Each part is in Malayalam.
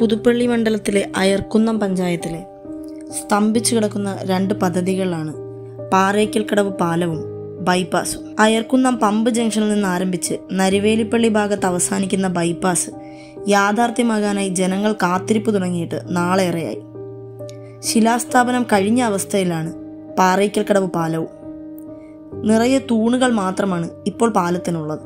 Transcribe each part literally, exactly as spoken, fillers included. പുതുപ്പള്ളി മണ്ഡലത്തിലെ അയർക്കുന്നം പഞ്ചായത്തിലെ സ്തംഭിച്ചു കിടക്കുന്ന രണ്ട് പദ്ധതികളാണ് പാറയ്ക്കൽക്കടവ് പാലവും ബൈപ്പാസും. അയർക്കുന്നം പമ്പ് ജംഗ്ഷനിൽ നിന്ന് ആരംഭിച്ച് നരിവേലിപ്പള്ളി ഭാഗത്ത് അവസാനിക്കുന്ന ബൈപ്പാസ് യാഥാർത്ഥ്യമാകാനായി ജനങ്ങൾ കാത്തിരിപ്പ് തുടങ്ങിയിട്ട് നാളേറെയായി. ശിലാസ്ഥാപനം കഴിഞ്ഞ അവസ്ഥയിലാണ് പാറയ്ക്കൽക്കടവ് പാലവും. നിറയെ തൂണുകൾ മാത്രമാണ് ഇപ്പോൾ പാലത്തിനുള്ളത്.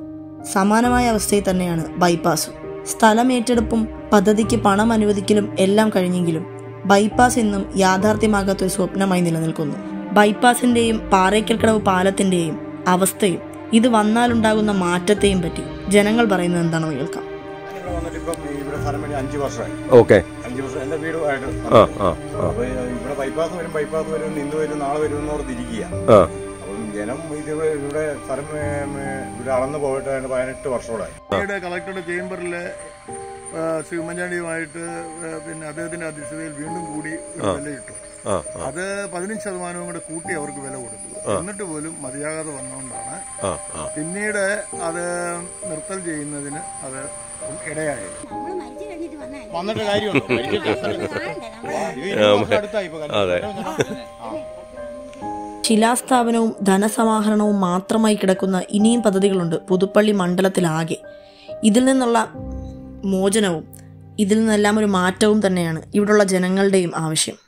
സമാനമായ അവസ്ഥയിൽ തന്നെയാണ് ബൈപ്പാസും. സ്ഥലമേറ്റെടുപ്പും പദ്ധതിക്ക് പണം അനുവദിക്കലും എല്ലാം കഴിഞ്ഞെങ്കിലും ബൈപ്പാസ് ഇന്നും യാഥാർത്ഥ്യമാകാത്തൊരു സ്വപ്നമായി നിലനിൽക്കുന്നു. ബൈപ്പാസിൻ്റെയും പാറയ്ക്കൽക്കടവ് പാലത്തിൻ്റെയും അവസ്ഥയും ഇത് വന്നാലുണ്ടാകുന്ന മാറ്റത്തെയും പറ്റി ജനങ്ങൾ പറയുന്നത് എന്താണെന്ന് കേൾക്കാം. അഞ്ച് വർഷമായി അഞ്ച് വർഷം എൻ്റെ വീട് ആയിട്ട് അപ്പൊ ഇവിടെ ബൈപ്പാസ് വരും ബൈപ്പാസ് വരും നിന്ന് വരും നാളെ വരും എന്നോർത്തിരിക്കുക. അപ്പം ജനം ഇത് ഇവിടെ സ്ഥലം ഇവിടെ അളന്നു പോയിട്ട് പതിനെട്ട് വർഷോളായി. ഇവിടെ കളക്ടറുടെ ചേംബറില് ശ്രീ ഉമ്മൻചാണ്ടിയുമായിട്ട് പിന്നെ അദ്ദേഹത്തിന്റെ അധ്യക്ഷതയിൽ വീണ്ടും കൂടി വില ഇട്ടു. അത് പതിനഞ്ച് ശതമാനവും കൂടെ കൂട്ടി അവർക്ക് വില കൊടുത്തു. എന്നിട്ട് പോലും മതിയാകാതെ വന്നുകൊണ്ടാണ് പിന്നീട് അത് നിർത്തൽ ചെയ്യുന്നതിന് അത് ഇടയായി. വന്നിട്ട് കാര്യമുണ്ടോ? ശിലാസ്ഥാപനവും ധനസമാഹരണവും മാത്രമായി കിടക്കുന്ന ഇനിയും പദ്ധതികളുണ്ട് പുതുപ്പള്ളി മണ്ഡലത്തിലാകെ. ഇതിൽ നിന്നുള്ള മോചനവും ഇതിൽ നിന്നെല്ലാം ഒരു മാറ്റവും തന്നെയാണ് ഇവിടുള്ള ജനങ്ങളുടെയും ആവശ്യം.